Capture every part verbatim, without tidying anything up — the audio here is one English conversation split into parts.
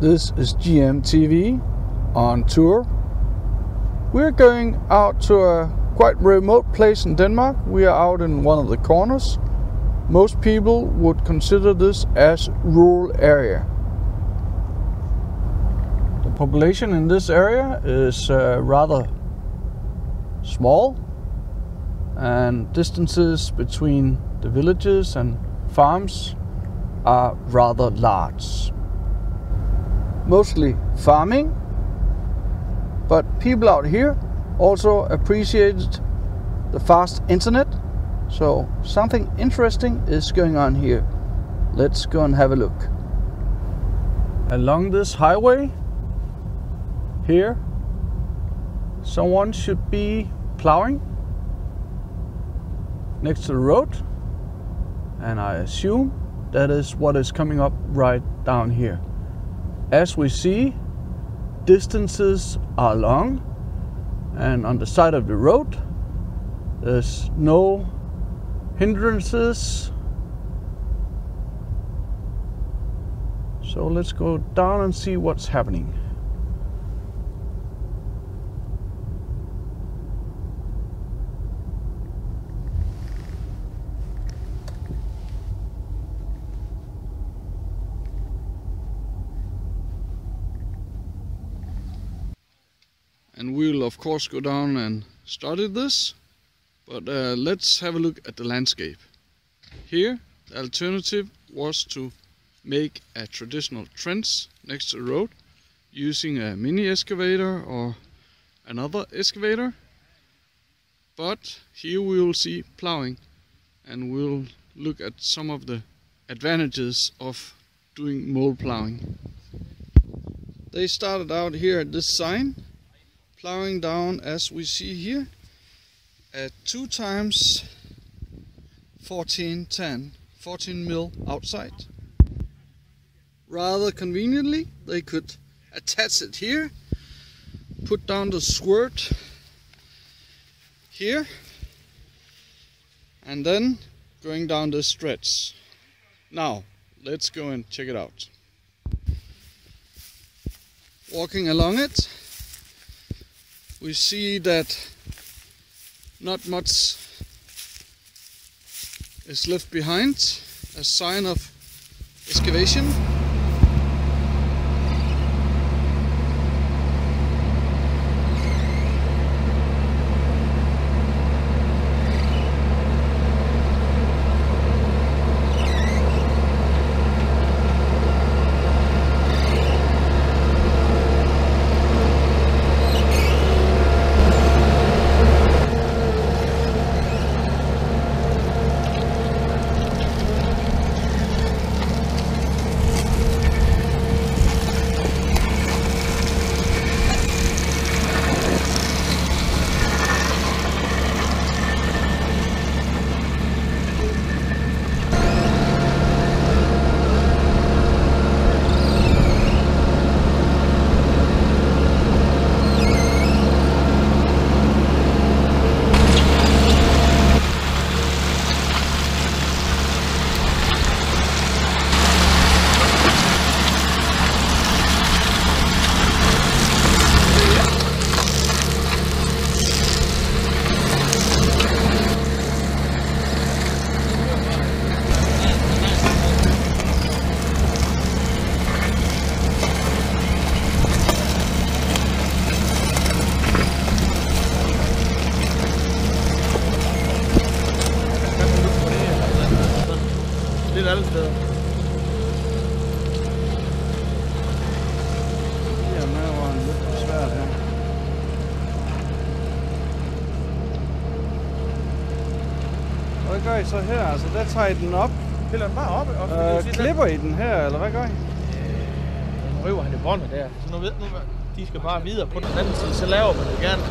This is G M T V on tour. We're going out to a quite remote place in Denmark. We are out in one of the corners. Most people would consider this as rural area. The population in this area is uh, rather small, and distances between the villages and farms are rather large. Mostly farming, but people out here also appreciated the fast internet, so something interesting is going on here. Let's go and have a look. Along this highway here, someone should be plowing next to the road, and I assume that is what is coming up right down here. As we see, distances are long, and on the side of the road there's no hindrances. So let's go down and see what's happening. And we'll of course go down and study this, but uh, let's have a look at the landscape. Here the alternative was to make a traditional trench next to the road using a mini excavator or another excavator, but here we will see plowing, and we'll look at some of the advantages of doing mole plowing. They started out here at this sign, plowing down, as we see here, at two times fourteen ten, fourteen mil outside. Rather conveniently, they could attach it here, put down the squirt here, and then going down this stretch. Now, let's go and check it out. Walking along it, we see that not much is left behind, a sign of excavation. Hvad gør I så her? Altså, der tager I den op. Piller den bare op? Og øh, klipper I den her, eller hvad gør I? Øh, røver han i båndet der. Så nu ved nu, de skal bare videre på den anden side, så laver man det gerne.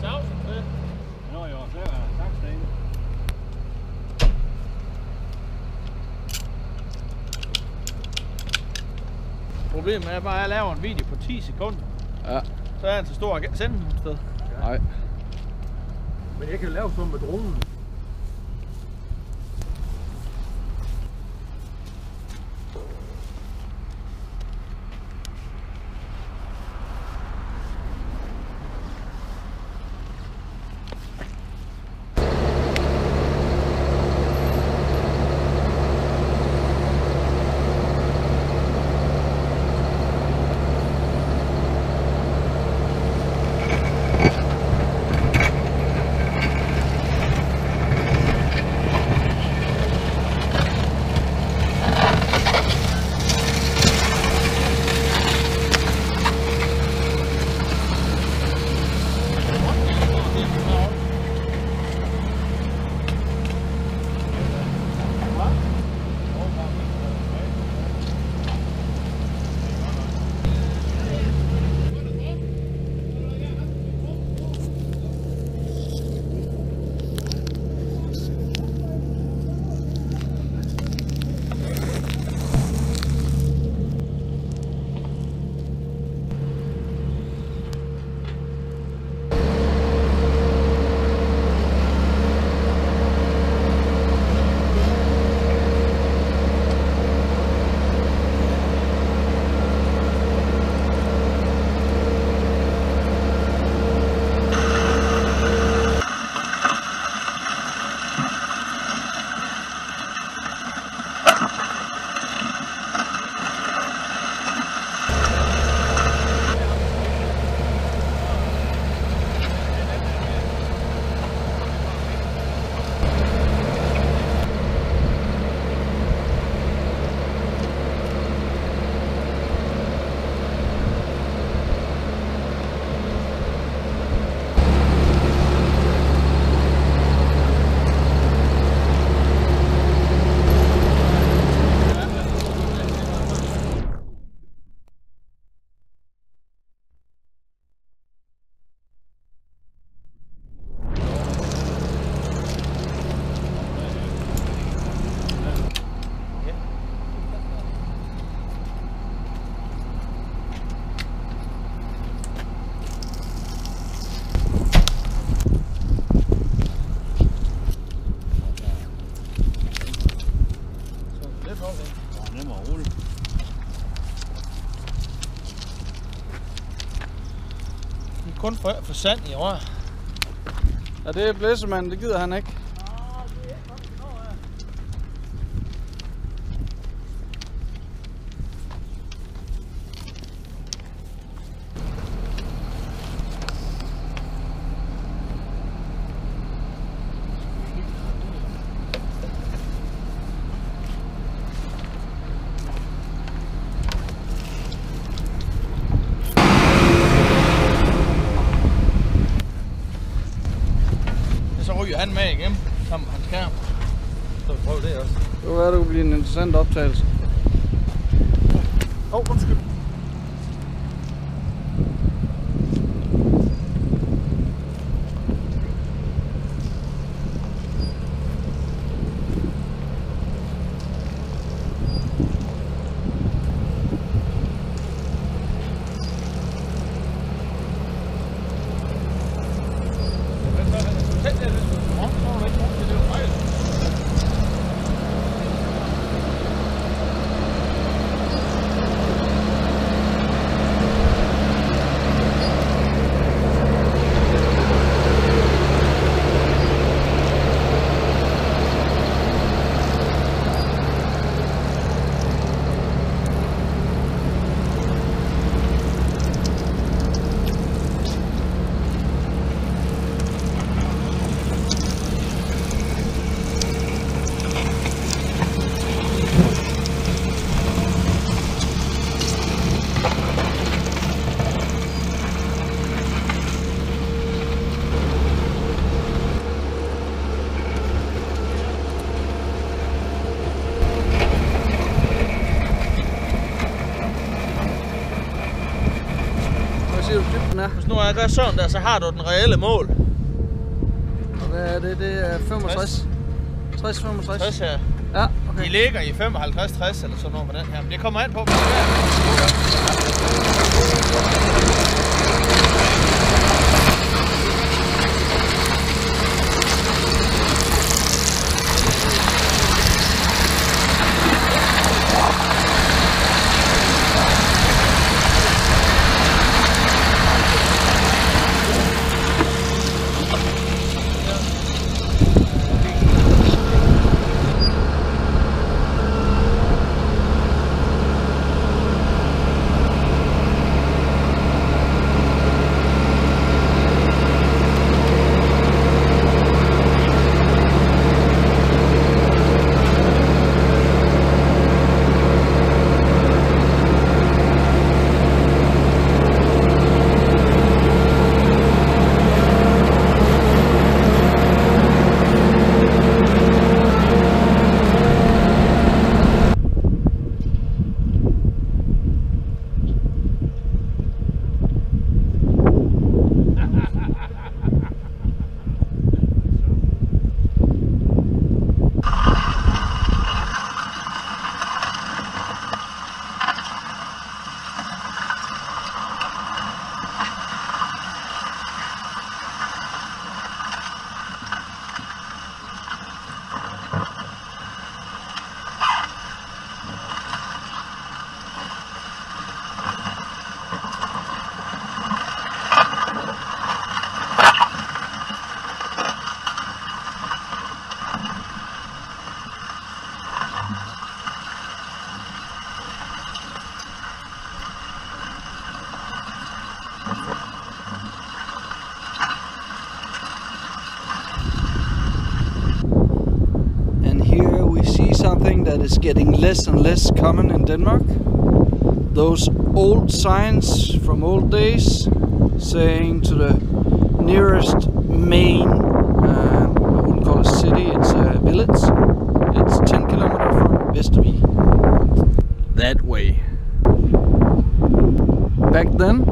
savsen til? Nå jo, så er der savsen. Problemet er bare, at jeg laver en video på ti sekunder. Ja. Så er den så stor at sende nogen sted. Nej. Ja. Men jeg kan jo lave sådan med dronen. Kun for, for sand i år. Ja, det er blæsemanden, det gider han ikke. Han med igen, sammen med hans skærm. Så prøv det også. Det var, at det kunne blive en interessant optagelse. Åh, oh, undskyld. at gøre sådan der, så har du den reelle mål. Og hvad er det? Det er femogtres? tres femogtres? tres, ja. Ja, okay. De ligger i femoghalvtreds tres eller sådan noget på den her, men det kommer an på, hvad det that is getting less and less common in Denmark. Those old signs from old days saying to the nearest main, uh, I wouldn't call it a city, it's a village. It's ten kilometers from Vesterby. That way. Back then,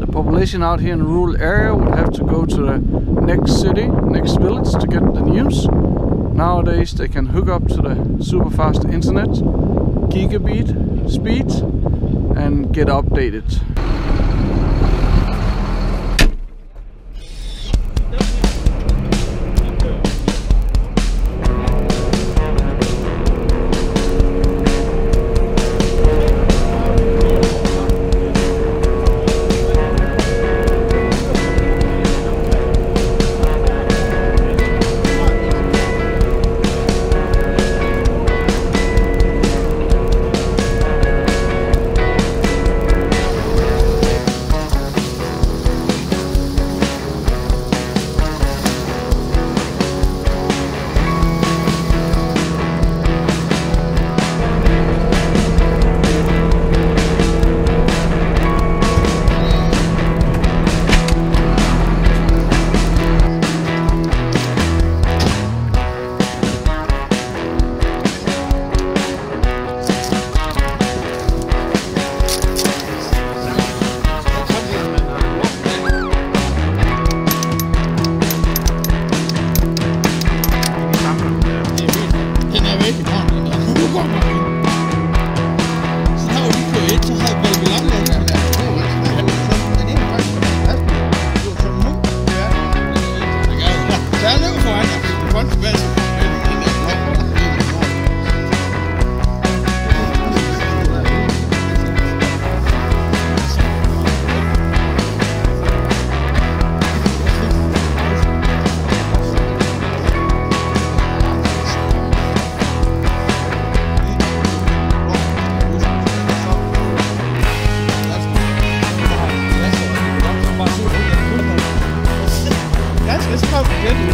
the population out here in the rural area would have to go to the next city, next village to get the news. Nowadays they can hook up to the super fast internet, gigabit speed, and get updated. Yes, it's a good idea, it's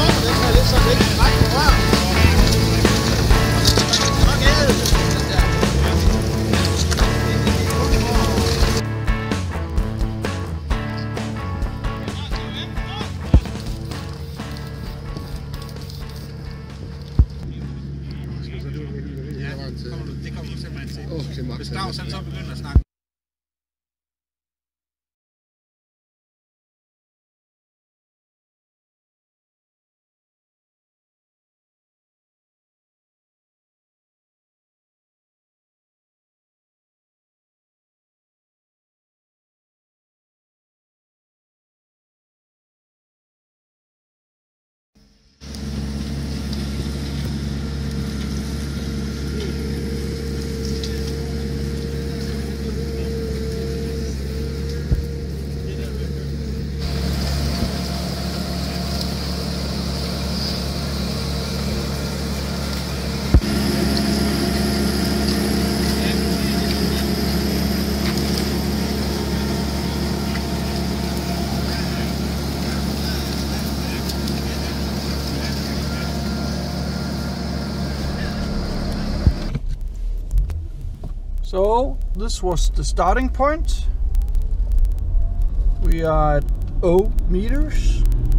not, but that's how it is, so they can like the wild. Ja, det kommer du simpelthen til. Okay, hvis Dags selv så begynder at snakke. So this was the starting point. We are at zero meters.